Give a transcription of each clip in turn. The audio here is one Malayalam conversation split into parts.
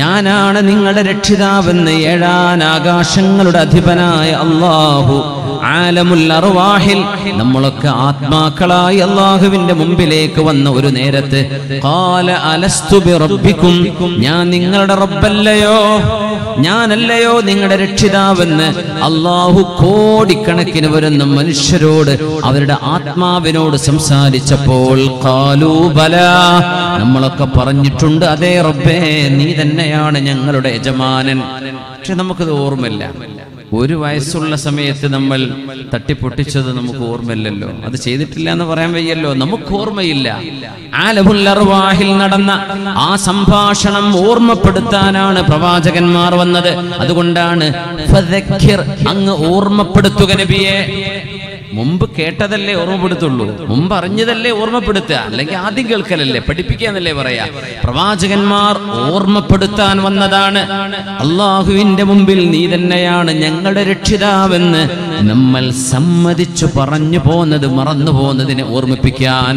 ഞാനാണ് നിങ്ങളുടെ രക്ഷിതാവെന്ന് ഏഴാൻ ആകാശങ്ങളുടെ അധിപനായ അല്ലാഹു ആലമുൽ അർവാഹിൽ നമ്മളൊക്കെ ആത്മാക്കളായി അല്ലാഹുവിന്റെ മുമ്പിലേക്ക് വന്ന ഒരു നേരത്തെ ഖാല അലസ്തു ബിറബ്ബികും ഞാൻ നിങ്ങളുടെ റബ്ബല്ലയോ ഞാനല്ലയോ നിങ്ങളുടെ രക്ഷിതാവെന്ന് അല്ലാഹു കോടിക്കണക്കിന് വരുന്ന മനുഷ്യരോട് അവരുടെ ആത്മാവിനോട് സംസാരിച്ചപ്പോൾ ഖാലൂ ബല നമ്മളൊക്കെ പറഞ്ഞിട്ടുണ്ട് അതേ റബ്ബേ നീ തന്നെയാണ് ഞങ്ങളുടെ യജമാനൻ പക്ഷെ നമുക്കത് ഓർമ്മയില്ല ഒരു വയസ്സുള്ള സമയത്ത് നമ്മൾ തട്ടിപ്പൊട്ടിച്ചത് നമുക്ക് ഓർമ്മയില്ലല്ലോ അത് ചെയ്തിട്ടില്ല എന്ന് പറയാൻ വയ്യല്ലോ നമുക്ക് ഓർമ്മയില്ല ആലമുൽ അർവാഹിൽ നടന്ന ആ സംഭാഷണം ഓർമ്മപ്പെടുത്താനാണ് പ്രവാചകന്മാർ വന്നത് അതുകൊണ്ടാണ് ഫദക്കിർ അങ്ങ് ഓർമ്മപ്പെടുത്തുക നബിയെ മുമ്പ് കേട്ടതല്ലേ ഓർമ്മപ്പെടുത്തുള്ളൂ മുമ്പ് അറിഞ്ഞതല്ലേ ഓർമ്മപ്പെടുത്തുക അല്ലെങ്കിൽ ആദ്യം കേൾക്കലല്ലേ പഠിപ്പിക്കാന്നല്ലേ പറയാ പ്രവാചകന്മാർ ഓർമ്മപ്പെടുത്താൻ വന്നതാണ് അള്ളാഹുവിന്റെ മുമ്പിൽ നീ തന്നെയാണ് ഞങ്ങളുടെ രക്ഷിതാവെന്ന് നമ്മൾ സമ്മതിച്ചു പറഞ്ഞു പോകുന്നത് മറന്നു പോകുന്നതിനെ ഓർമ്മിപ്പിക്കാൻ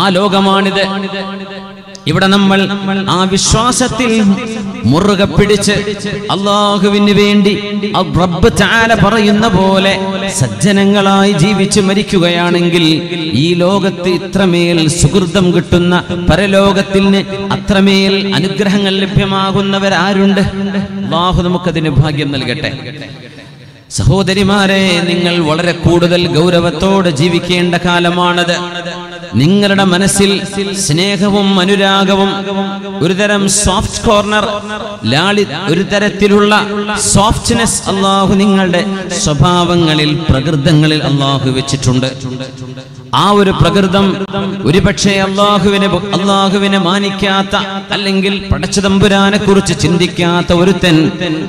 ആ ലോകമാണിത് ഇവിടെ നമ്മൾ ആ വിശ്വാസത്തിൽ മുറുകെ പിടിച്ച് അള്ളാഹുവിന് വേണ്ടി റബ്ബ് തആല പറയുന്ന പോലെ സജ്ജനങ്ങളായി ജീവിച്ചു മരിക്കുകയാണെങ്കിൽ ഈ ലോകത്ത് ഇത്രമേൽ സുഹൃതം കിട്ടുന്ന പരലോകത്തിന് അത്രമേൽ അനുഗ്രഹങ്ങൾ ലഭ്യമാകുന്നവരാരുണ്ട് അള്ളാഹു നമുക്കതിന് ഭാഗ്യം നൽകട്ടെ സഹോദരിമാരെ നിങ്ങൾ വളരെ കൂടുതൽ ഗൗരവത്തോടെ ജീവിക്കേണ്ട കാലമാണത് നിങ്ങളുടെ മനസ്സിൽ സ്നേഹവും അനുരാഗവും ഒരുതരം സോഫ്റ്റ് കോർണർ ലാളി ഒരു തരത്തിലുള്ള സോഫ്റ്റ്നെസ് അല്ലാഹു നിങ്ങളുടെ സ്വഭാവങ്ങളിൽ പ്രകൃതങ്ങളിൽ അല്ലാഹു വെച്ചിട്ടുണ്ട് ആ ഒരു പ്രകൃതം ഒരുപക്ഷെ അല്ലാഹുവിനെ മാനിക്കാത്ത അല്ലെങ്കിൽ പടച്ചതമ്പുരാനെ കുറിച്ച് ചിന്തിക്കാത്ത ഒരുത്തൻ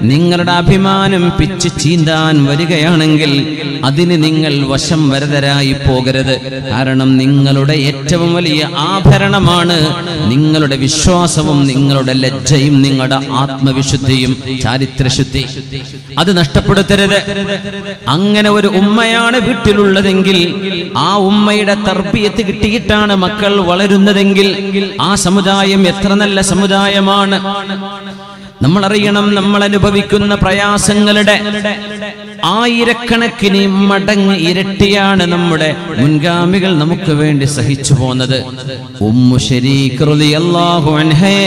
നിങ്ങളുടെ അഭിമാനം പിച്ച് ചീന്താൻ വരികയാണെങ്കിൽ അതിന് നിങ്ങൾ വശം വരതരായി പോകരുത് കാരണം നിങ്ങളുടെ ഏറ്റവും വലിയ ആഭരണമാണ് നിങ്ങളുടെ വിശ്വാസവും നിങ്ങളുടെ ലജ്ജയും നിങ്ങളുടെ ആത്മവിശുദ്ധിയും ചാരിത്രശുദ്ധി അത് നഷ്ടപ്പെടുത്തരുത് അങ്ങനെ ഒരു ഉമ്മയാണ് വീട്ടിലുള്ളതെങ്കിൽ ആ ഉമ്മ തർബിയത്ത് കിട്ടിയിട്ടാണ് മക്കൾ വളരുന്നതെങ്കിൽ ആ സമുദായം എത്ര നല്ല സമുദായമാണ് നമ്മൾ അറിയണം നമ്മൾ അനുഭവിക്കുന്ന പ്രയാസങ്ങളുടെ ആയിരക്കണക്കിന് മടങ്ങ് ഇരട്ടിയാണ് നമ്മുടെ മുൻഗാമികൾ നമുക്ക് വേണ്ടി സഹിച്ചു പോന്നത് ഉമ്മു ശരീഖ് റളിയല്ലാഹു അൻഹയെ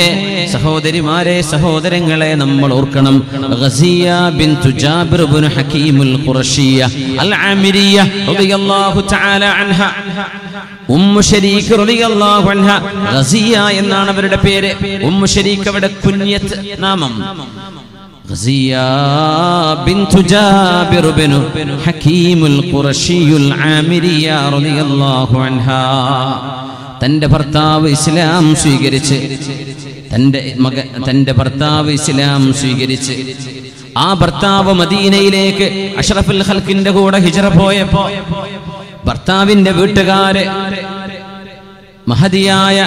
സഹോദരിമാരെ സഹോദരങ്ങളെ നമ്മൾ ഓർക്കണം ഗസിയ ബിൻതു ജാബിർ ഇബ്നു ഹകീമുൽ ഖുറശിയ അൽ ആമിരിയ റളിയല്ലാഹു തആല അൻഹ ഉമ്മു ശരീഖ് റളിയല്ലാഹു അൻഹ ഗസിയ എന്നാണ് അവരുടെ പേര് ഉമ്മു ശരീഖ് അവരുടെ കുനിയത്ത് നാമം غزية بنت جابر بن حكيم القرشي العامرية رضي الله عنها تند برتاو إسلام سويقريتش تند برتاو إسلام سويقريتش آ برتاو مدينة إليك أشرف الخلق اندقود هجر بوي برتاو اند بوتغار മഹതിയായ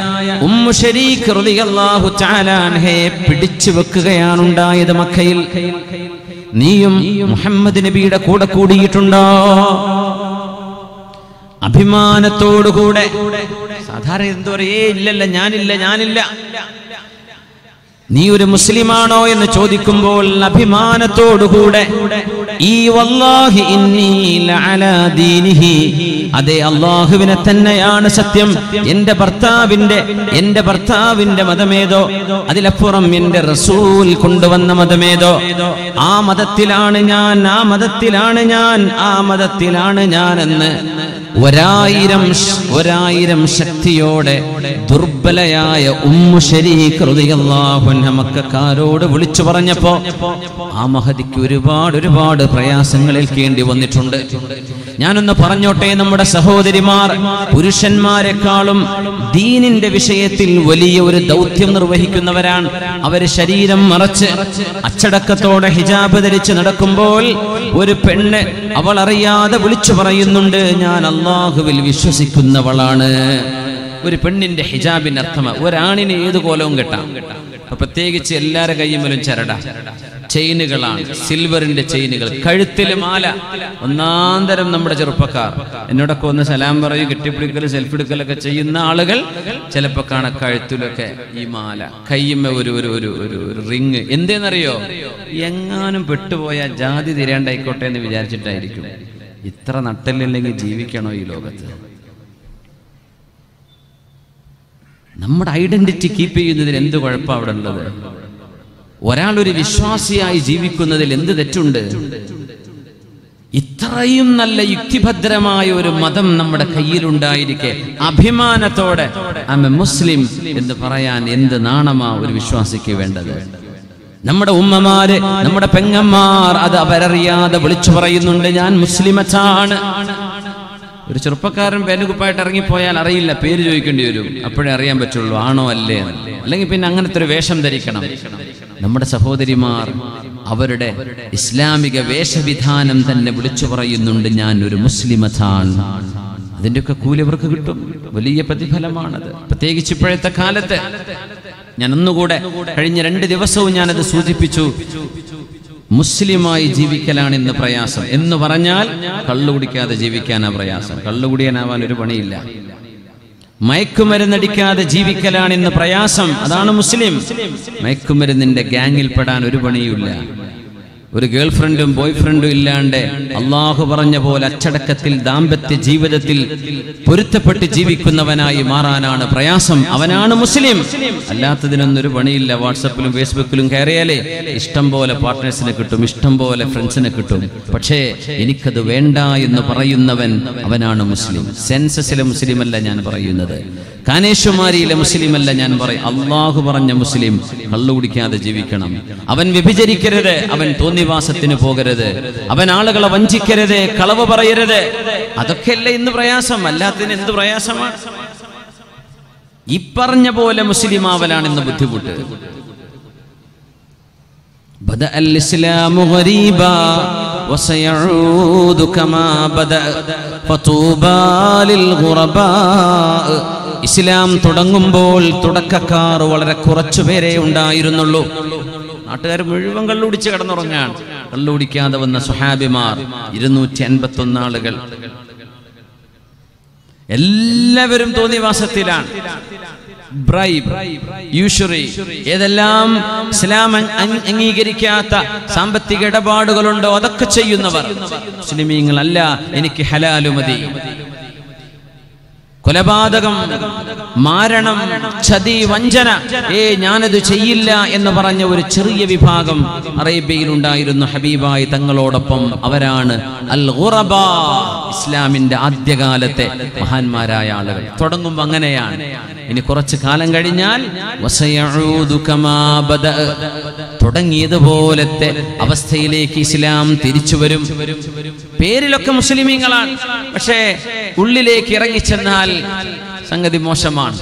ഉമ്മു ശരീഖ് റളിയല്ലാഹു തആല അൻഹയെ പിടിച്ചു വെക്കുകയാണ് ഉണ്ടായത് മക്കയിൽ നീയും മുഹമ്മദ് നബിയുടെ കൂടെ കൂടിയിട്ടുണ്ടോ അഭിമാനത്തോടുകൂടെ സാധാരണ എന്തോ ഇല്ലല്ല ഞാനില്ല നീ ഒരു മുസ്ലിമാണോ എന്ന് ചോദിക്കുമ്പോൾ അഭിമാനത്തോടുകൂടെ ഈ വല്ലാഹി ഇന്നി ലഅലാ ദീനിഹി അതേ അല്ലാഹുവിനെ തന്നെയാണ് സത്യം എൻ്റെ ഭർത്താവിൻ്റെ മതമേതോ അതിലപ്പുറം എൻ്റെ റസൂൽ കൊണ്ടുവന്ന മതമേതോ ആ മതത്തിലാണ് ഞാൻ എന്ന് ഒരായിരം ശക്തിയോടെ ദുർബലയായ ഉമ്മു ശരീഖ് റളിയല്ലാഹു അൻഹ മക്കക്കാരോട് വിളിച്ചു പറഞ്ഞപ്പോ ആ മഹതിക്ക് ഒരുപാട് പ്രയാസങ്ങളേൽക്കേണ്ടി വന്നിട്ടുണ്ട് ഞാനൊന്ന് പറഞ്ഞോട്ടെ നമ്മുടെ സഹോദരിമാർ പുരുഷന്മാരെക്കാളും ദീനിന്റെ വിഷയത്തിൽ വലിയ ഒരു ദൗത്യം നിർവഹിക്കുന്നവരാണ് അവര് ശരീരം മറച്ച് അച്ചടക്കത്തോടെ ഹിജാബ് ധരിച്ച് നടക്കുമ്പോൾ ഒരു പെണ്ണ് അവൾ അറിയാതെ വിളിച്ചു പറയുന്നുണ്ട് ഞാൻ അല്ലാഹുവിൽ വിശ്വസിക്കുന്നവളാണ് ഒരു പെണ്ണിന്റെ ഹിജാബിന്റെ അർത്ഥം ഒരാണിന് ഏത് കോലവും കെട്ടാം പ്രത്യേകിച്ച് എല്ലാവരുടെ കയ്യിലും ചരട ചെയിനുകളാണ് സിൽവറിന്റെ ചെയിനുകൾ കഴുത്തിൽ മാല ഒന്നാന്തരം നമ്മുടെ ചെറുപ്പക്കാർ എന്നോടൊക്കെ ഒന്ന് സലാം പറയും കെട്ടിപ്പിടിക്കൽ സെൽഫി എടുക്കലൊക്കെ ചെയ്യുന്ന ആളുകൾ ചിലപ്പോൾ കാണാം കഴുത്തിലൊക്കെ ഈ മാല കയ്യിമേ ഒരു ഒരു ഒരു ഒരു റിംഗ് എന്തെന്നറിയോ എങ്ങാനും പെട്ടുപോയ ജാതി തിരയാണ്ടായിക്കോട്ടെ എന്ന് വിചാരിച്ചിട്ടായിരിക്കും ഇത്ര നട്ടലില്ലെങ്കിൽ ജീവിക്കണോ ഈ ലോകത്ത് നമ്മുടെ ഐഡന്റിറ്റി കീപ്പ് ചെയ്യുന്നതിൽ എന്ത് കുഴപ്പം അവിടെ ഉള്ളത് ഒരാൾ ഒരു വിശ്വാസിയായി ജീവിക്കുന്നതിൽ എന്ത് തെറ്റുണ്ട് ഇത്രയും നല്ല യുക്തിഭദ്രമായ ഒരു മതം നമ്മുടെ കയ്യിലുണ്ടായിരിക്കെ അഭിമാനത്തോടെ ഐ ആം എ മുസ്ലിം എന്ന് പറയാൻ എന്ത് നാണമാ ഒരു വിശ്വാസിക്ക് വേണ്ടത് നമ്മുടെ ഉമ്മമാര് നമ്മുടെ പെങ്ങന്മാർ അത് അവരറിയാതെ വിളിച്ചു പറയുന്നുണ്ട് ഞാൻ മുസ്ലിമത്താണ് ഒരു ചെറുപ്പക്കാരൻ പേനുകുപ്പായിട്ട് ഇറങ്ങിപ്പോയാൽ അറിയില്ല പേര് ചോദിക്കേണ്ടി വരും അപ്പോഴേ അറിയാൻ പറ്റുള്ളൂ ആണോ അല്ലേ അല്ലെങ്കിൽ പിന്നെ അങ്ങനത്തെ ഒരു വേഷം ധരിക്കണം നമ്മുടെ സഹോദരിമാർ അവരുടെ ഇസ്ലാമിക വേഷവിധാനം തന്നെ വിളിച്ചു പറയുന്നുണ്ട് ഞാൻ ഒരു മുസ്ലിമത്താണ് അതിൻ്റെയൊക്കെ കൂലി അവർക്ക് കിട്ടും വലിയ പ്രതിഫലമാണത് പ്രത്യേകിച്ച് ഇപ്പോഴത്തെ കാലത്ത് ഞാൻ ഒന്നുകൂടെ കഴിഞ്ഞ 2 ദിവസവും ഞാനത് സൂചിപ്പിച്ചു മുസ്ലിമായി ജീവിക്കലാണ് ഇന്ന് പ്രയാസം എന്ന് പറഞ്ഞാൽ കള്ളുകുടിക്കാതെ ജീവിക്കാനാ പ്രയാസം കള്ളുകുടിയാനാവാൻ ഒരു പണിയില്ല മയക്കുമരുന്നടിക്കാതെ ജീവിക്കലാണ് ഇന്ന് പ്രയാസം അതാണ് മുസ്ലിം മയക്കുമരുന്നിന്റെ ഗ്യാങ്ങിൽപ്പെടാൻ ഒരു പണിയുമില്ല ഒരു ഗേൾ ഫ്രണ്ടും ബോയ് ഫ്രണ്ടും ഇല്ലാണ്ട് അള്ളാഹു പറഞ്ഞ പോലെ അച്ചടക്കത്തിൽ ദാമ്പത്യ ജീവിതത്തിൽ പൊരുത്തപ്പെട്ട് ജീവിക്കുന്നവനായി മാറാനാണ് പ്രയാസം അവനാണ് മുസ്ലിം അല്ലാത്തതിനൊന്നൊരു പണിയില്ല വാട്സപ്പിലും ഫേസ്ബുക്കിലും കയറിയാലേ ഇഷ്ടം പോലെ പാർട്ട്നേഴ്സിനെ കിട്ടും ഇഷ്ടം പോലെ ഫ്രണ്ട്സിനെ കിട്ടും പക്ഷേ എനിക്കത് വേണ്ട എന്ന് പറയുന്നവൻ അവനാണ് മുസ്ലിം സെൻസസിലെ മുസ്ലിം അല്ല ഞാൻ പറയുന്നത് കാനേശുമാരിയിലെ മുസ്ലിം അല്ല ഞാൻ പറയും അള്ളാഹു പറഞ്ഞ മുസ്ലിം കള്ളു കുടിക്കാതെ ജീവിക്കണം അവൻ വ്യഭിചരിക്കരുത് അവൻ തോന്നിവാസത്തിന് പോകരുത് അവൻ ആളുകളെ വഞ്ചിക്കരുത് കളവ് പറയരുത് അതൊക്കെയല്ലേ ഇന്ന് പ്രയാസം അല്ലാത്തതിന് എന്ത് പ്രയാസമാണ് ഈ പറഞ്ഞ പോലെ മുസ്ലിം ആവലാണ് ഇന്ന് ബുദ്ധിമുട്ട് ഇസ്ലാം തുടങ്ങുമ്പോൾ തുടക്കക്കാർ വളരെ കുറച്ചു പേരെ ഉണ്ടായിരുന്നുള്ളൂ നാട്ടുകാർ മുഴുവൻ കള്ളുടിച്ച് കിടന്നുറങ്ങാൻ കള്ളുടിക്കാതെ വന്ന സ്വഹാബിമാർ 251 ആളുകൾ എല്ലാവരും തോന്നിവാസത്തിലാണ് ബ്രൈബ് യൂഷറി ഏതെല്ലാം ഇസ്ലാം അംഗീകരിക്കാത്ത സാമ്പത്തിക ഇടപാടുകളുണ്ടോ അതൊക്കെ ചെയ്യുന്നവർ മുസ്ലിമീങ്ങളല്ല എനിക്ക് ഹലാലു മതി കൊലപാതകം മാരണം ചതി വഞ്ചന ഞാനത് ചെയ്യില്ല എന്ന് പറഞ്ഞ ഒരു ചെറിയ വിഭാഗം അറേബ്യയിൽ ഉണ്ടായിരുന്നു ഹബീബായി തങ്ങളോടൊപ്പം അവരാണ് അൽ ഗുറബ ഇസ്ലാമിന്റെ ആദ്യകാലത്തെ മഹാന്മാരായ ആളുകൾ തുടങ്ങുമ്പോൾ അങ്ങനെയാണ് ഇനി കുറച്ചു കാലം കഴിഞ്ഞാൽ തുടങ്ങിയതുപോലത്തെ അവസ്ഥയിലേക്ക് ഇസ്ലാം തിരിച്ചു വരും പേരിലൊക്കെ മുസ്ലിമീങ്ങളാണ് പക്ഷേ ഉള്ളിലേക്ക് ഇറങ്ങിച്ചെന്നാൽ സംഗതി മോശമാണ്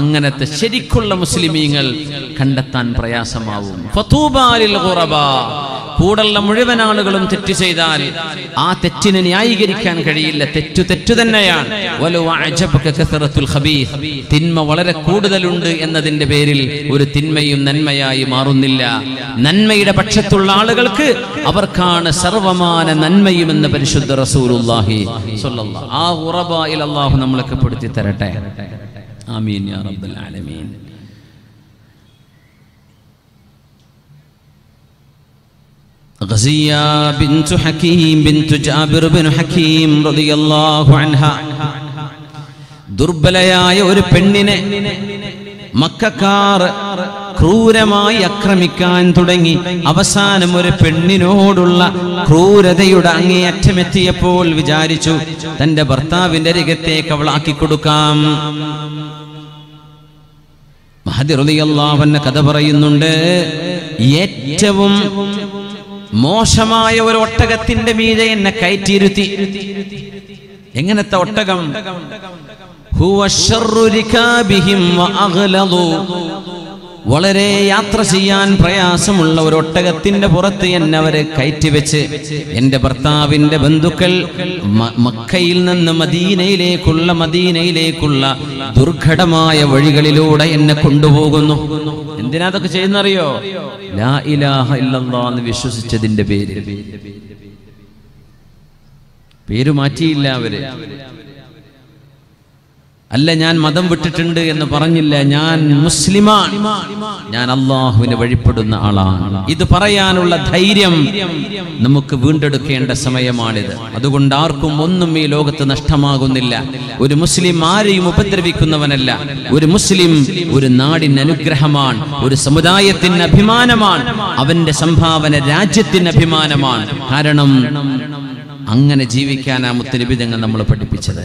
അങ്ങനത്തെ ശരിക്കുള്ള മുസ്ലിമീങ്ങൾ കണ്ടെത്താൻ പ്രയാസമാവും കൂടുള്ള മുഴുവൻ ആളുകളും തെറ്റ് ചെയ്താൽ ആ തെറ്റിനെ ന്യായീകരിക്കാൻ കഴിയില്ല തെറ്റു തെറ്റു തന്നെയാണ് തിന്മ വളരെ കൂടുതലുണ്ട് എന്നതിന്റെ പേരിൽ ഒരു തിന്മയും നന്മയായി മാറുന്നില്ല നന്മയുടെ പക്ഷത്തുള്ള ആളുകൾക്ക് അവർക്കാണ് സർവമാന നന്മയും എന്ന് പരിശുദ്ധ റസൂലുള്ളാഹി സ്വല്ലല്ലാഹു ആ ഉറബായിൽ അല്ലാഹു നമ്മളൊക്കെ പെടുത്തി തരട്ടെ ആമീൻ യാ റബ്ബൽ ആലമീൻ غزية بنت حكيم بنت جابر بن حكيم رضي الله عنها ദുർബലയായ ഒരു പെണ്ണിനെ മക്കക്കാർ ക്രൂരമായി ആക്രമിക്കാൻ തുടങ്ങി അവസാനം ഒരു പെണ്ണിനോടുള്ള ക്രൂരതയുടെ അങ്ങേയറ്റമെത്തിയപ്പോൾ വിചാരിച്ചു തന്റെ ഭർത്താവിന്റെ അരികത്തേക്ക് അവളാക്കി കൊടുക്കാം മഹദി റളിയല്ലാഹു അൻഹു കഥ പറയുന്നുണ്ട് ഏറ്റവും മോശമായ ഒരു ഒട്ടകത്തിന്റെ മീതെ എന്നെ കയറ്റിയിരുത്തി എങ്ങനത്തെ ഒട്ടകം വളരെ യാത്ര ചെയ്യാൻ പ്രയാസമുള്ള ഒരു ഒട്ടകത്തിന്റെ പുറത്ത് എന്നെ അവരെ കയറ്റിവെച്ച് എൻ്റെ ഭർത്താവിൻ്റെ ബന്ധുക്കൾ മക്കയിൽ നിന്ന് മദീനയിലേക്കുള്ള ദുർഘടമായ വഴികളിലൂടെ എന്നെ കൊണ്ടുപോകുന്നു എന്തിനാ അതൊക്കെ ചെയ്യുന്നറിയോ? ലാ ഇലാഹ ഇല്ലല്ലാഹ് എന്ന് വിശ്വസിച്ചതിന്റെ പേര്. പേര് മാറ്റിയില്ല അവര്. അല്ല, ഞാൻ മതം വിട്ടിട്ടുണ്ട് എന്ന് പറഞ്ഞില്ല. ഞാൻ മുസ്ലിമാണ്, ഞാൻ അള്ളാഹുവിനെ വഴിപ്പെടുന്ന ആളാണ്. ഇത് പറയാനുള്ള ധൈര്യം നമുക്ക് വീണ്ടെടുക്കേണ്ട സമയമാണിത്. അതുകൊണ്ട് ആർക്കും ഒന്നും ഈ ലോകത്ത് നഷ്ടമാകുന്നില്ല. ഒരു മുസ്ലിം ആരെയും ഉപദ്രവിക്കുന്നവനല്ല. ഒരു മുസ്ലിം ഒരു നാടിന് അനുഗ്രഹമാണ്, ഒരു സമുദായത്തിന് അഭിമാനമാണ്, അവന്റെ സംഭാവന രാജ്യത്തിന് അഭിമാനമാണ്. കാരണം അങ്ങനെ ജീവിക്കാനാ മുത്തനബി തങ്ങൾ നമ്മളെ പഠിപ്പിച്ചത്.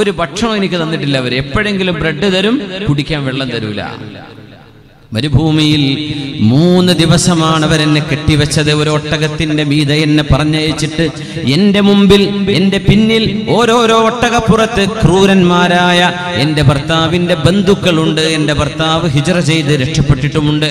ഒരു ഭക്ഷണം എനിക്ക് തന്നിട്ടില്ല അവർ. എപ്പോഴെങ്കിലും ബ്രെഡ് തരും, കുടിക്കാൻ വെള്ളം തരൂല. മരുഭൂമിയിൽ 3 ദിവസമാണ് അവരെന്നെ കെട്ടിവെച്ചത്. ഒരു ഒട്ടകത്തിന്റെ മീതെ എന്നെ പറഞ്ഞയച്ചിട്ട് എൻ്റെ മുമ്പിൽ, എൻ്റെ പിന്നിൽ ഓരോരോ ഒട്ടകപ്പുറത്ത് ക്രൂരന്മാരായ എൻ്റെ ഭർത്താവിൻ്റെ ബന്ധുക്കളുണ്ട്. എൻ്റെ ഭർത്താവ് ഹിജ്റ ചെയ്ത് രക്ഷപ്പെട്ടിട്ടുമുണ്ട്.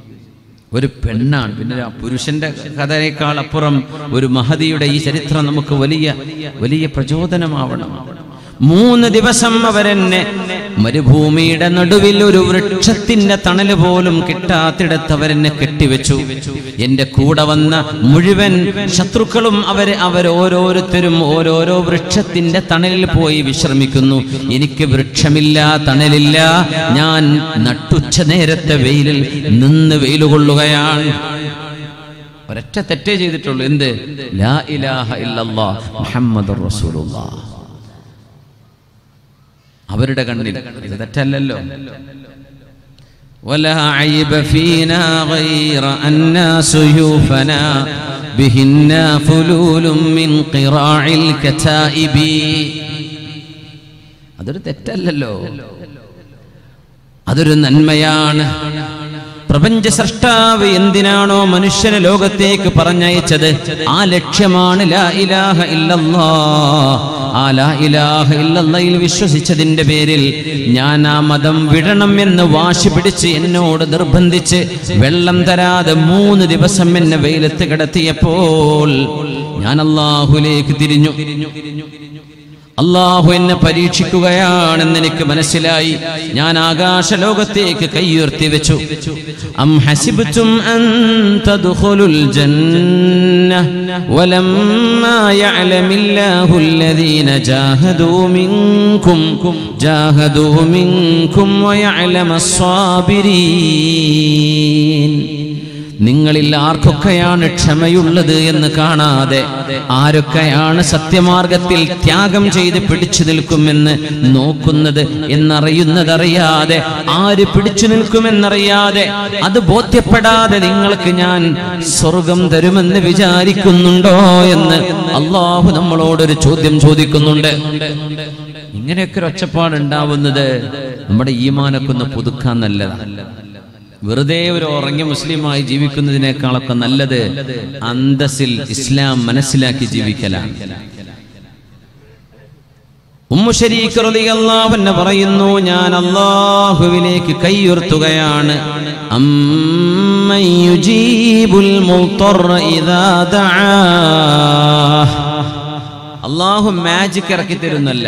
ഒരു പെണ്ണാണ്, പിന്നെ ആ പുരുഷന്റെ കഥയേക്കാൾ അപ്പുറം ഒരു മഹദിയുടെ ഈ ചരിത്രം നമുക്ക് വലിയ വലിയ പ്രചോദനമാവണം. 3 ദിവസം അവരെന്നെ മരുഭൂമിയുടെ നടുവിൽ ഒരു വൃക്ഷത്തിന്റെ തണല് പോലും കിട്ടാത്തിടത്ത് അവരെന്നെ കെട്ടിവെച്ചു. എന്റെ കൂടെ വന്ന മുഴുവൻ ശത്രുക്കളും അവരോരോരുത്തരും ഓരോരോ വൃക്ഷത്തിന്റെ തണലിൽ പോയി വിശ്രമിക്കുന്നു. എനിക്ക് വൃക്ഷമില്ല, തണലില്ല. ഞാൻ നട്ടുച്ച നേരത്തെ വെയിലിൽ നിന്ന് വെയിൽ കൊള്ളുകയാണ്. ഒരൊറ്റ തെറ്റേ ചെയ്തിട്ടുള്ളൂ. എന്ത്? ലാ ഇലാഹ ഇല്ലല്ലാഹ് മുഹമ്മദുർ റസൂലുള്ളാഹ്. അവരുടെ കണ്ണിൽ ഇത് തെറ്റല്ലല്ലോ. വലാ ഐബ ഫീനാ ഗൈറ അന്നാ സുയൂഫനാ ബിഹിന്ന ഫുലൂലും മിൻ ഖിറാഇൽ കതാഇബി. അതൊരു തെറ്റല്ലല്ലോ, അതൊരു നന്മയാണ്. പ്രപഞ്ച സൃഷ്ടാവ് എന്തിനാണോ മനുഷ്യനെ ലോകത്തേക്ക് പറഞ്ഞയച്ചത്, ആ ലക്ഷ്യമാണ് ലാ ഇലാഹ ഇല്ലല്ലാഹ്. ആ ലാ ഇലാഹ ഇല്ലല്ലാഹിൽ വിശ്വസിച്ചതിന്റെ പേരിൽ ഞാൻ ആ മതം വിടണം എന്ന് വാശി പിടിച്ച് എന്നോട് നിർബന്ധിച്ച് വെള്ളം തരാതെ 3 ദിവസം എന്നെ വെയിലത്ത് കിടത്തിയപ്പോൾ ഞാൻ അല്ലാഹുലേക്ക് തിരിഞ്ഞു. അള്ളാഹു എന്നെ പരീക്ഷിക്കുകയാണെന്ന് എനിക്ക് മനസ്സിലായി. ഞാൻ ആകാശ ലോകത്തേക്ക് കൈയുയർത്തി വെച്ചു. അം ഹസിബ്തും അൻ തദ്ഖുലുൽ ജന്ന വലമ്മാ യഅലമില്ലാഹുല്ലദീന ജാഹദൂ മിൻകും വയഅലമസ്സാബിരീൻ. നിങ്ങളിൽ ആർക്കൊക്കെയാണ് ക്ഷമയുള്ളത് എന്ന് കാണാതെ, ആരൊക്കെയാണ് സത്യമാർഗത്തിൽ ത്യാഗം ചെയ്ത് പിടിച്ചു നിൽക്കുമെന്ന് നോക്കുന്നത് എന്നറിയാതെ, ആര് പിടിച്ചു നിൽക്കുമെന്നറിയാതെ, അത് ബോധ്യപ്പെടാതെ നിങ്ങൾക്ക് ഞാൻ സ്വർഗം തരുമെന്ന് വിചാരിക്കുന്നുണ്ടോ എന്ന് അള്ളാഹു നമ്മളോടൊരു ചോദ്യം ചോദിക്കുന്നുണ്ട്. ഇങ്ങനെയൊക്കെ ഒരു ഒച്ചപ്പാടുണ്ടാവുന്നത് നമ്മുടെ ഈമാനൊക്കെ ഒന്ന് പുതുക്കാൻ നല്ലതാണ്. വെറുതെ ഒരു ഉറങ്ങിയ മുസ്ലിമായി ജീവിക്കുന്നതിനേക്കാളൊക്കെ നല്ലത് അന്തസ്സിൽ ഇസ്ലാം മനസ്സിലാക്കി ജീവിക്കലാണ്. ഉമ്മു ശരീഖ് റളിയല്ലാഹു അൻഹ പറയുന്നു, ഞാൻ അല്ലാഹുവിലേക്ക് കൈയുയർത്തുകയാണ്. അമ്മൻ യുജീബുൽ മുത്റ ഇദാ ദഅാഹ്. അള്ളാഹു മാജിക് ഇറക്കി തരുന്നല്ല.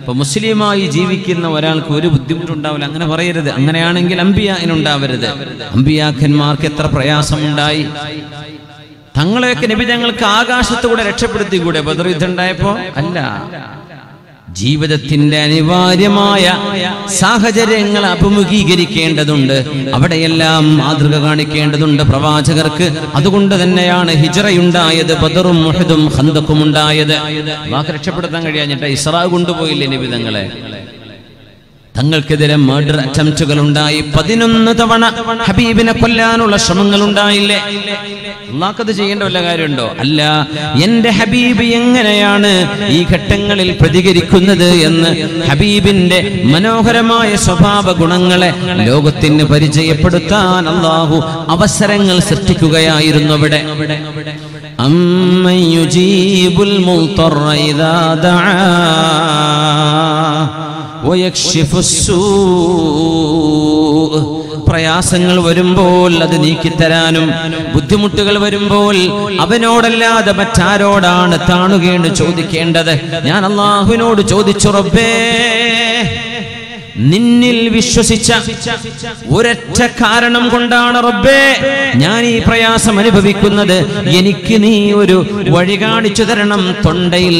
അപ്പൊ മുസ്ലിമായി ജീവിക്കുന്ന ഒരാൾക്ക് ഒരു ബുദ്ധിമുട്ടുണ്ടാവില്ല. അങ്ങനെ പറയരുത്. അങ്ങനെയാണെങ്കിൽ അമ്പിയാനുണ്ടാവരുത്. അമ്പിയാക്കന്മാർക്ക് എത്ര പ്രയാസമുണ്ടായി. തങ്ങളെയൊക്കെ നബി തങ്ങൾക്ക് ആകാശത്തുകൂടെ രക്ഷപ്പെടുത്തിക്കൂടെ ബദർ യുദ്ധമുണ്ടായപ്പോ? അല്ല, ജീവിതത്തിന്റെ അനിവാര്യമായ സാഹചര്യങ്ങൾ അഭിമുഖീകരിക്കേണ്ടതുണ്ട്. അവിടെയെല്ലാം മാതൃക കാണിക്കേണ്ടതുണ്ട് പ്രവാചകർക്ക്. അതുകൊണ്ട് തന്നെയാണ് ഹിജ്റയുണ്ടായത്, ബദറും മുഹദും ഖന്തഖും ഉണ്ടായത്. വാക്ക് രക്ഷപ്പെടുത്താൻ കഴിയാഞ്ഞിട്ട് ഇസ്രാ കൊണ്ടുപോയില്ലേ നിബിധങ്ങളെ. തങ്ങൾക്കെതിരെ മർഡർ അറ്റംപ്റ്റുകൾ ഉണ്ടായി. 11 തവണ ഹബീബിനെ കൊല്ലാനുള്ള ശ്രമങ്ങൾ ഉണ്ടായില്ലേ? അല്ലാഹുക്കത് ചെയ്യേണ്ട വല്ല കാര്യമുണ്ടോ? അല്ല. എൻ്റെ ഹബീബ് എങ്ങനെയാണ് ഈ ഘട്ടങ്ങളിൽ പ്രതികരിക്കുന്നത് എന്ന് ഹബീബിൻ്റെ മനോഹരമായ സ്വഭാവ ഗുണങ്ങളെ ലോകത്തിന് പരിചയപ്പെടുത്താൻ അല്ലാഹു അവസരങ്ങൾ സൃഷ്ടിക്കുകയായിരുന്നു അവിടെ. അമ്മൻ യുജീബുൽ മുൽതറ ഇദാ ദഅാ ويكشف السوء. പ്രയാസങ്ങൾ വരുമ്പോൾ അത് നീക്കിത്തരാനും ബുദ്ധിമുട്ടുകൾ വരുമ്പോൾ അവനോടല്ലാതെ മറ്റാരോടാണ് താണുകേണ് ചോദിക്കേണ്ടത്? ഞാൻ അല്ലാഹുവിനോട് ചോദിച്ചു, റബ്ബേ, നിന്നിൽ വിശ്വസിച്ച ഒരൊറ്റ കാരണം കൊണ്ടാണ് റബ്ബേ ഞാൻ ഈ പ്രയാസം അനുഭവിക്കുന്നത്. എനിക്ക് നീ ഒരു വഴി കാണിച്ചു തരണം. തൊണ്ടയിൽ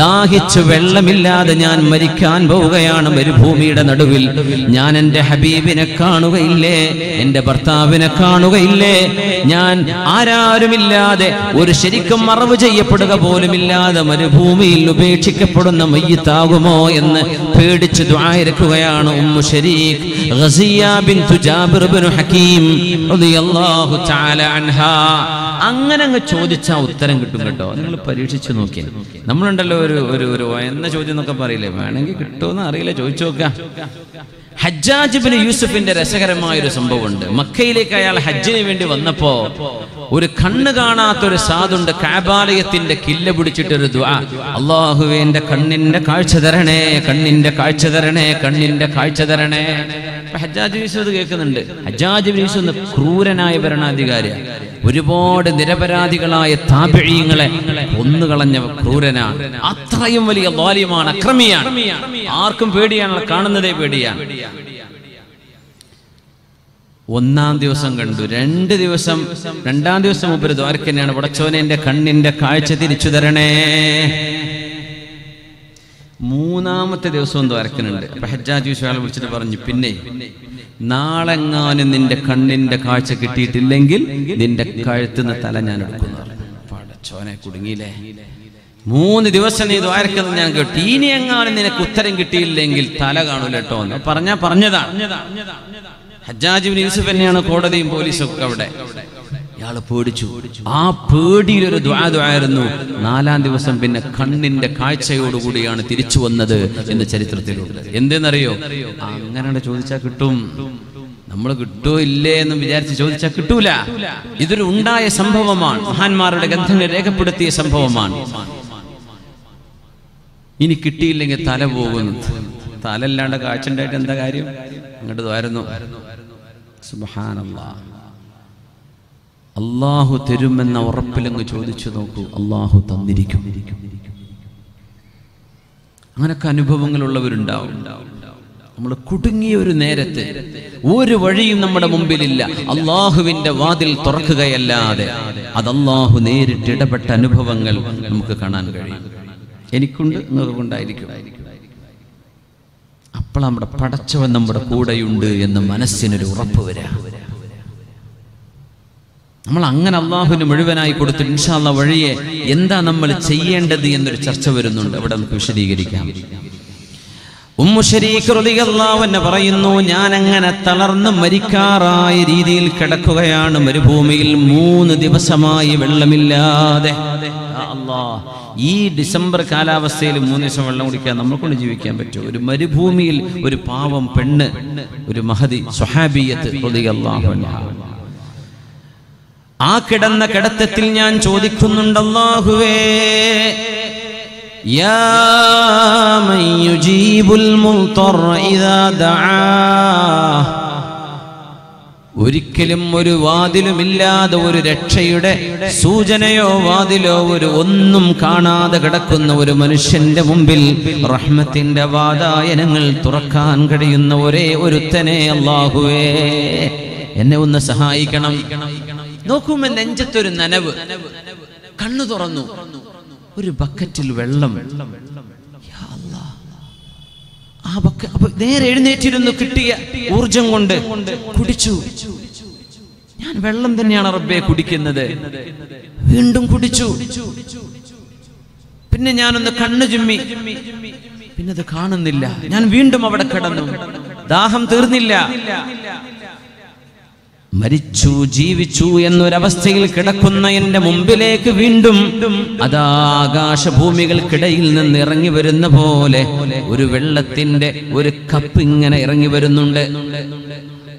ദാഹിച്ചു വെള്ളമില്ലാതെ ഞാൻ മരിക്കാൻ പോവുകയാണ് മരുഭൂമിയുടെ നടുവിൽ. ഞാൻ എൻ്റെ ഹബീബിനെ കാണുകയില്ലേ? എൻ്റെ ഭർത്താവിനെ കാണുകയില്ലേ? ഞാൻ ആരാരുമില്ലാതെ, ഒരു ശരിക്കും മറവ് ചെയ്യപ്പെടുക പോലുമില്ലാതെ മരുഭൂമിയിൽ ഉപേക്ഷിക്കപ്പെടുന്ന മയ്യിത്താകുമോ എന്ന് പേടിച്ച് ദുആ ഇരിക്കുകയാണ് Umm Sharik ഗസിയ ബിൻതു Jabir Ibnu Hakim റളിയല്ലാഹു തആല അൻഹാ. അങ്ങനെ അങ്ങ് ചോദിച്ചാൽ ഉത്തരം കിട്ടും കേട്ടോ. നിങ്ങൾ പരീക്ഷിച്ചു നോക്കി. നമ്മളുണ്ടല്ലോ ഒരു എന്ന ചോദ്യം എന്നൊക്കെ പറയില്ലേ, വേണമെങ്കിൽ കിട്ടുമെന്ന് അറിയില്ല, ചോദിച്ചു നോക്കാം. ഹജ്ജാജ് ഇബ്നു യൂസുഫിന്റെ രസകരമായൊരു സംഭവമുണ്ട്. മക്കയിലേക്ക് അയാൾ ഹജ്ജിന് വേണ്ടി വന്നപ്പോ ഒരു കണ്ണ് കാണാത്തൊരു സാധുണ്ട് കഅബാലയത്തിന്റെ കില്ല പിടിച്ചിട്ടൊരു ദുആ, അല്ലാഹുവേ എൻ്റെ കണ്ണിന്റെ കാഴ്ച തരണേ, കണ്ണിന്റെ കാഴ്ച തരണേ, കണ്ണിന്റെ കാഴ്ച തരണേ. ഹജ്ജാജ് യൂസുഫ് കേൾക്കുന്നുണ്ട്. ഹജ്ജാജ് ഇബ്നു യൂസുഫ് ക്രൂരനായ ഭരണാധികാരിയാണ്. ഒരുപാട് നിരപരാധികളായ താബിഈങ്ങളെ കൊന്നുകളഞ്ഞ ക്രൂരനാണ്. അത്രയും വലിയ ളാലിമാണ്, അക്രമിയാണ്. ആർക്കും പേടിയാണ്, കാണുന്നതേ പേടിയാണ്. ഒന്നാം ദിവസം കണ്ടു, രണ്ടാം ദിവസം മുമ്പ് ദ്വാരക്കന്നെയാണ്, പടച്ചോനെ എൻ്റെ കണ്ണിന്റെ കാഴ്ച തിരിച്ചു തരണേ. മൂന്നാമത്തെ ദിവസവും ദ്വാരക്കനുണ്ട്. അപ്പൊ ഹജ്ജാജ് യൂസുഫിനെ വിളിച്ചിട്ട് പറഞ്ഞു, പിന്നെ നാളെങ്ങാനും നിന്റെ കണ്ണിന്റെ കാഴ്ച കിട്ടിയിട്ടില്ലെങ്കിൽ നിന്റെ കഴുത്തുന്ന തല ഞാൻ എടുക്കുന്നു. പടച്ചോനെ, കുടുങ്ങിയില്ലേ? 3 ദിവസം നീ ദ്വാരക്കെന്ന് ഞാൻ കേട്ടു. ഇനി എങ്ങാനും നിനക്ക് ഉത്തരം കിട്ടിയില്ലെങ്കിൽ തല കാണൂല കേട്ടോ എന്ന് പറഞ്ഞതാണ്. ഹജ്ജാജ് ഇബ്നു യൂസുഫ് തന്നെയാണ് കോടതിയും പോലീസും ഒക്കെ അവിടെ. ഇയാള് പേടിച്ചു. ആ പേടിയിലൊരു ദ്വാദായിരുന്നു. 4-ാം ദിവസം പിന്നെ കണ്ണിന്റെ കാഴ്ചയോടുകൂടിയാണ് തിരിച്ചു വന്നത് എന്ന് ചരിത്രത്തിലുണ്ട്. എന്തെന്നറിയോ? അങ്ങനെ ചോദിച്ചാൽ കിട്ടും. നമ്മൾ കിട്ടോ ഇല്ലേ എന്ന് വിചാരിച്ച് ചോദിച്ചാൽ കിട്ടൂല. ഇതൊരു ഉണ്ടായ സംഭവമാണ്, മഹാന്മാരുടെ ഗ്രന്ഥങ്ങൾ രേഖപ്പെടുത്തിയ സംഭവമാണ്. ഇനി കിട്ടിയില്ലെങ്കിൽ തല പോകുന്നു. തലല്ലാണ്ട് കാഴ്ച ഉണ്ടായിട്ട് എന്താ കാര്യം? അങ്ങോട്ട് ദ്വാരുന്നു. സുബ്ഹാനല്ലാഹ്. അള്ളാഹു തരുമെന്ന ഉറപ്പിലങ്ങ് ചോദിച്ചു നോക്കൂ, അള്ളാഹു തന്നിരിക്കും. അങ്ങനൊക്കെ അനുഭവങ്ങളുള്ളവരുണ്ടാവും. നമ്മൾ കുടുങ്ങിയ ഒരു നേരത്തെ ഒരു വഴിയും നമ്മുടെ മുമ്പിലില്ല, അള്ളാഹുവിന്റെ വാതിൽ തുറക്കുകയല്ലാതെ. അത് അള്ളാഹു നേരിട്ട് ഇടപെട്ട അനുഭവങ്ങൾ നമുക്ക് കാണാൻ കഴിയും. എനിക്കുണ്ട്, നിങ്ങൾക്കുണ്ടായിരിക്കും. അപ്പോൾ നമ്മുടെ പടച്ചവൻ നമ്മുടെ കൂടെയുണ്ട് എന്ന് മനസ്സിനൊരു ഉറപ്പ് വരാ. നമ്മൾ അങ്ങനെ അള്ളാഹുവിന് മുഴുവനായി കൊടുത്തിട്ട് ഇൻഷാ അല്ലാഹ് വഴിയെ എന്താ നമ്മൾ ചെയ്യേണ്ടത് എന്നൊരു ചർച്ച വരുന്നുണ്ട്. അവിടെ നമുക്ക് വിശദീകരിക്കാം. ഉമ്മു ശരീഖ് റളിയല്ലാഹു അൻഹ പറയുന്നു, ഞാൻ അങ്ങനെ തളർന്ന് മരിക്കാറായ രീതിയിൽ കിടക്കുകയാണ് മരുഭൂമിയിൽ 3 ദിവസമായി വെള്ളമില്ലാതെ. അല്ലാഹ്, ഈ ഡിസംബർ കാലാവസ്ഥയിൽ 3 ദിവസം വെള്ളം കുടിക്കാൻ നമ്മളെ കൊണ്ട് ജീവിക്കാൻ പറ്റുമോ? ഒരു മരുഭൂമിയിൽ ഒരു പാവം പെണ്ണ്, ഒരു മഹദി സ്വഹാബിയത്ത് റളിയല്ലാഹു അൻഹ. ആ കിടന്ന കിടത്തത്തിൽ ഞാൻ ചോദിക്കുന്നുണ്ട്, അല്ലാഹുവേ, യാ മൻ യുജീബുൽ മുൽതർ ഇദാ ദഅാ. ഒരിക്കലും ഒരു വാതിലുമില്ലാതെ, ഒരു രക്ഷയുടെ സൂചനയോ വാതിലോ ഒരു ഒന്നും കാണാതെ കിടക്കുന്ന ഒരു മനുഷ്യന്റെ മുമ്പിൽ റഹ്മത്തിന്റെ വാതായനങ്ങൾ തുറക്കാൻ കഴിയുന്ന ഒരേ ഒരുത്തനെ അല്ലാഹുവേ എന്നെ ഒന്ന് സഹായിക്കണം. നോക്കുമ്പോ നെഞ്ചത്തൊരു നനവ്. കണ്ണു തുറന്നു, ഒരു ബക്കറ്റിൽ വെള്ളം. യാ അല്ലാഹ്, നേരെ എഴുന്നേറ്റിരുന്നു കിട്ടിയ ഊർജം കൊണ്ട് കുടിച്ചു. ഞാൻ വെള്ളം തന്നെയാണ് റബ്ബേ കുടിക്കുന്നത്. വീണ്ടും കുടിച്ചു. പിന്നെ ഞാനൊന്ന് കണ്ണു ചുമ്മി. പിന്നെ അത് കാണുന്നില്ല. ഞാൻ വീണ്ടും അവിടെ കിടന്നു. ദാഹം തീർന്നില്ല. മരിച്ചു ജീവിച്ചു എന്നൊരവസ്ഥയിൽ കിടക്കുന്ന എൻ്റെ മുമ്പിലേക്ക് വീണ്ടും അതാ ആകാശഭൂമികൾക്കിടയിൽ നിന്ന് ഇറങ്ങി വരുന്ന പോലെ ഒരു വെള്ളത്തിൻ്റെ ഒരു കപ്പ് ഇങ്ങനെ ഇറങ്ങി വരുന്നുണ്ട്.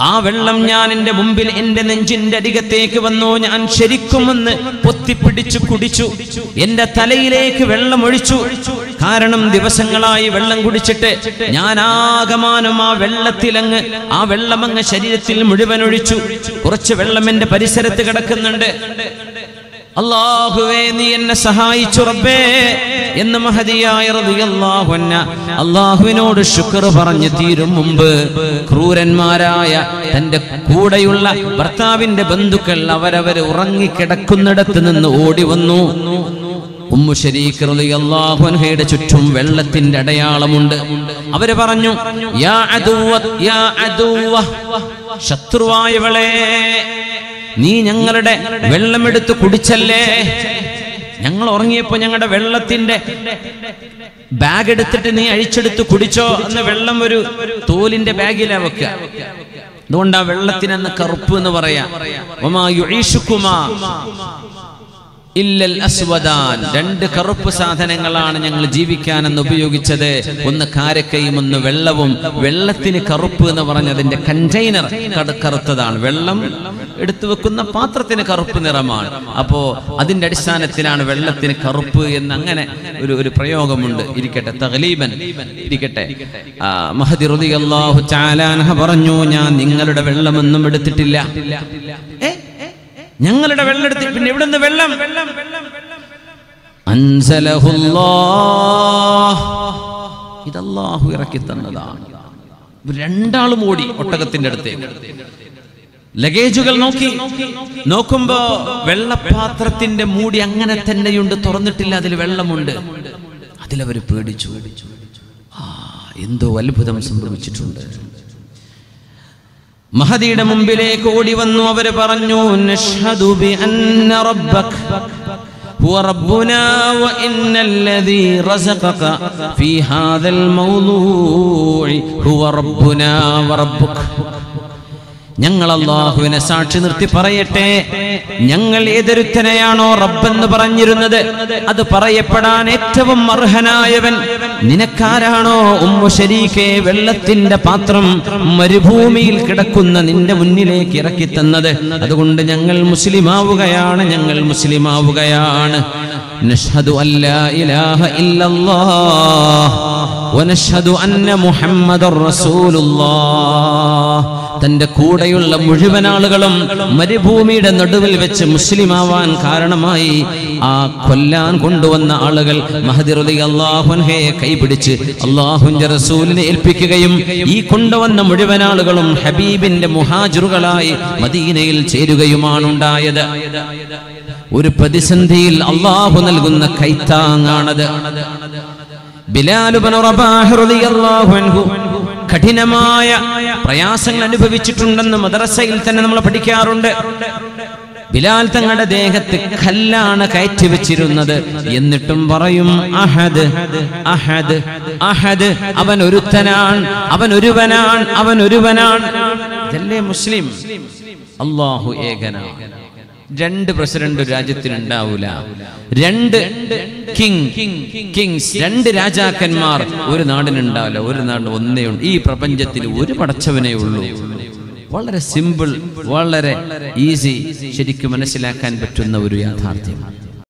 ആ വെള്ളം ഞാൻ എൻ്റെ മുമ്പിൽ എൻ്റെ നെഞ്ചിൻ്റെ അരികത്തേക്ക് വന്നു. ഞാൻ ശരിക്കും ഒന്ന് പൊത്തിപ്പിടിച്ചു കുടിച്ചു. എൻ്റെ തലയിലേക്ക് വെള്ളം ഒഴിച്ചു. കാരണം ദിവസങ്ങളായി വെള്ളം കുടിച്ചിട്ട് ഞാൻ ആകമാനം ആ വെള്ളത്തിലങ്ങ് ആ വെള്ളമങ്ങ് ശരീരത്തിൽ മുഴുവൻ ഒഴിച്ചു. കുറച്ച് വെള്ളം എൻ്റെ പരിസരത്ത് കിടക്കുന്നുണ്ട്. അല്ലാഹുവേ നീ എന്നെ സഹായിച്ചു റബ്ബേ എന്ന് മഹദിയായ റളിയല്ലാഹു അൻഹു അല്ലാഹുവിനോട് ശുക്ർ പറഞ്ഞു തീരും മുമ്പ് ക്രൂരന്മാരായ തൻ്റെ കൂടെയുള്ള ഭർത്താവിൻ്റെ ബന്ധുക്കൾ അവരവർ ഉറങ്ങിക്കിടക്കുന്നിടത്ത് നിന്ന് ഓടി വന്നു. ഉമ്മു ശരീഖ് റളിയല്ലാഹു അൻഹയുടെ ചുറ്റും വെള്ളത്തിന്റെ അടയാളമുണ്ട്. അവര് പറഞ്ഞു, യാ അദുവ യാ അദുവ, ശത്രുവായവളെ നീ ഞങ്ങളുടെ വെള്ളമെടുത്ത് കുടിച്ചല്ലേ? ഞങ്ങൾ ഉറങ്ങിയപ്പോ ഞങ്ങളുടെ വെള്ളത്തിന്റെ ബാഗ് എടുത്തിട്ട് നീ അഴിച്ചെടുത്ത് കുടിച്ചോ? അന്ന് വെള്ളം ഒരു തോലിന്റെ ബാഗിലാ വെക്കുക. അതുകൊണ്ട് ആ വെള്ളത്തിനെന്ന് കറുപ്പ് എന്ന് പറയാം. ഇല്ലൽ അസ്വദാൻ, രണ്ട് കറുപ്പ് സാധനങ്ങളാണ് ഞങ്ങൾ ജീവിക്കാനെന്ന് ഉപയോഗിച്ചത്. ഒന്ന് കാരക്കയും ഒന്ന് വെള്ളവും. വെള്ളത്തിന് കറുപ്പ് എന്ന് പറഞ്ഞതിന്റെ കണ്ടെയ്നർ കറുത്തതാണ്. വെള്ളം എടുത്തു വെക്കുന്ന പാത്രത്തിന് കറുപ്പ് നിറമാണ്. അപ്പോ അതിന്റെ അടിസ്ഥാനത്തിലാണ് വെള്ളത്തിന് കറുപ്പ് എന്ന് അങ്ങനെ ഒരു പ്രയോഗമുണ്ട്. ഇരിക്കട്ടെ, തഗ്ലീബൻ ഇരിക്കട്ടെ. മഹദി റളിയല്ലാഹു തആല അൻഹു പറഞ്ഞു, ഞാൻ നിങ്ങളുടെ വെള്ളമൊന്നും എടുത്തിട്ടില്ല. ഞങ്ങളുടെ വെള്ളെടുത്ത് പിന്നെ ഇവിടുന്ന് വെള്ളം ഇത് അല്ലാഹു ഇറക്കി തന്നതാണ്. രണ്ടാളും ഓടി ഒട്ടകത്തിന്റെ അടുത്തേക്ക്. ലഗേജുകൾ നോക്കുമ്പോ വെള്ളപാത്രത്തിന്റെ മൂടി അങ്ങനെ തന്നെയുണ്ട്, തുറന്നിട്ടില്ല, അതിൽ വെള്ളമുണ്ട്. അതിലവര് പേടിച്ചു. ആ, എന്തോ അത്ഭുതം സംഭവിച്ചിട്ടുണ്ട്. മഹദിയുടെ മുമ്പിലേക്ക് ഓടി വന്നു. അവര് പറഞ്ഞു, നശ്ഹദു ബി അന്ന റബ്ബക ഹുവ റബ്ബുനാ വ ഇന്നല്ലദീ റസഖക ഫീ ഹാദൽ മൗളൂഇ ഹുവ റബ്ബുനാ വ റബ്ബുക. ഞങ്ങൾ അല്ലാഹുവിനെ സാക്ഷി നിർത്തി പറയട്ടെ, ഞങ്ങൾ ഏതൊരുത്തനെയാണോ റബ്ബെന്ന് പറഞ്ഞിരുന്നത് അത് പറയപ്പെടാൻ ഏറ്റവും അർഹനായവൻ നിനക്കാരാണോ? ഉമ്മു ശരീഖേ, വെള്ളത്തിന്റെ പാത്രം മരുഭൂമിയിൽ കിടക്കുന്ന നിന്റെ മുന്നിലേക്ക് ഇറക്കി തന്നത്. അതുകൊണ്ട് ഞങ്ങൾ മുസ്ലിമാവുകയാണ്, ഞങ്ങൾ മുസ്ലിമാവുകയാണ്. നശ്ഹദു അല്ലാ ഇലാഹ ഇല്ലല്ലാഹ് വ നശ്ഹദു അന്ന മുഹമ്മദർ റസൂലുള്ളാഹ്. തന്റെ കൂടെയുള്ള മുഴുവൻ ആളുകളും മരുഭൂമിയുടെ നടുവിൽ വെച്ച് മുസ്ലിം ആവാൻ കാരണമായി ആ കൊല്ലാൻ കൊണ്ടുവന്ന ആളുകൾ മഹദി റളിയല്ലാഹു അൻഹയെ കൈപിടിച്ച് അല്ലാഹുവിന്റെ റസൂലിനെ ഏൽപ്പിക്കുകയും ഈ കൊണ്ടുവന്ന മുഴുവൻ ആളുകളും ഹബീബിന്റെ മുഹാജിറുകളായി മദീനയിൽ ചേരുകയുമാണ് ഉണ്ടായത്. ഒരു പ്രതിസന്ധിയിൽ അല്ലാഹു നൽകുന്ന കൈത്താങ്ങാണത്. ബിലാൽ ഇബ്നു റബാഹ് റളിയല്ലാഹു അൻഹു കഠിനമായ പ്രയാസങ്ങൾ അനുഭവിച്ചിട്ടുണ്ടെന്ന് മദ്രസയിൽ തന്നെ നമ്മൾ പഠിക്കാറുണ്ട്. ബിലാൽ തങ്ങളുടെ ദേഹത്ത് കല്ലാണ് കയറ്റി വെച്ചിരുന്നത്. എന്നിട്ടും പറയും, അഹദ് അഹദ് അഹദ്, അവൻ ഒരുത്തനാണ്, അവൻ ഒരുവനാണ്, അവൻ ഒരുവനാണ്. ഇതല്ലേ മുസ്ലിം? അല്ലാഹു ഏകനാണ്. രണ്ട് പ്രസിഡന്റ് രാജ്യത്തിനുണ്ടാവൂല. രണ്ട് കിങ്സ്, രണ്ട് രാജാക്കന്മാർ ഒരു നാടിനുണ്ടാവില്ല. ഒരു നാട് ഒന്നേ ഉണ്ട്. ഈ പ്രപഞ്ചത്തിൽ ഒരു പടച്ചവനേ ഉള്ളൂ. വളരെ സിമ്പിൾ, വളരെ ഈസി, ശരിക്കും മനസ്സിലാക്കാൻ പറ്റുന്ന ഒരു യാഥാർത്ഥ്യം.